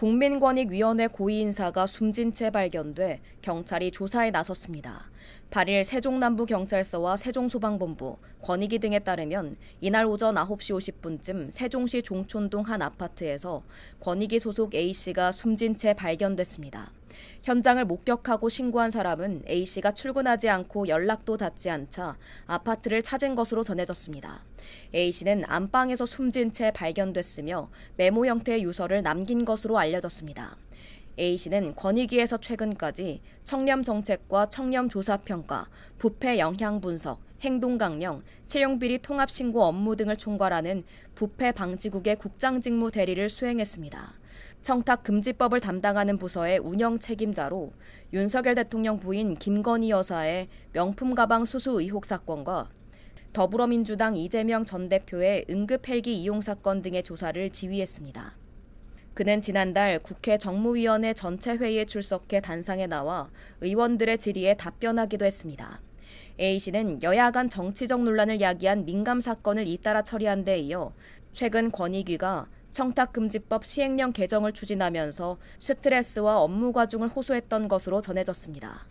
국민권익위원회 고위인사가 숨진 채 발견돼 경찰이 조사에 나섰습니다. 8일 세종남부경찰서와 세종소방본부, 권익위 등에 따르면 이날 오전 9시 50분쯤 세종시 종촌동 한 아파트에서 권익위 소속 A씨가 숨진 채 발견됐습니다. 현장을 목격하고 신고한 사람은 A씨가 출근하지 않고 연락도 닿지 않자 아파트를 찾은 것으로 전해졌습니다. A씨는 안방에서 숨진 채 발견됐으며 메모 형태의 유서를 남긴 것으로 알려졌습니다. A씨는 권익위에서 최근까지 청렴정책과 청렴조사평가, 부패영향분석, 행동강령, 채용비리통합신고 업무 등을 총괄하는 부패방지국의 국장직무 대리를 수행했습니다. 청탁금지법을 담당하는 부서의 운영 책임자로 윤석열 대통령 부인 김건희 여사의 명품 가방 수수 의혹 사건과 더불어민주당 이재명 전 대표의 응급 헬기 이용 사건 등의 조사를 지휘했습니다. 그는 지난달 국회 정무위원회 전체 회의에 출석해 단상에 나와 의원들의 질의에 답변하기도 했습니다. A씨는 여야 간 정치적 논란을 야기한 민감 사건을 잇따라 처리한 데 이어 최근 권익위가 청탁금지법 시행령 개정을 추진하면서 스트레스와 업무 과중을 호소했던 것으로 전해졌습니다.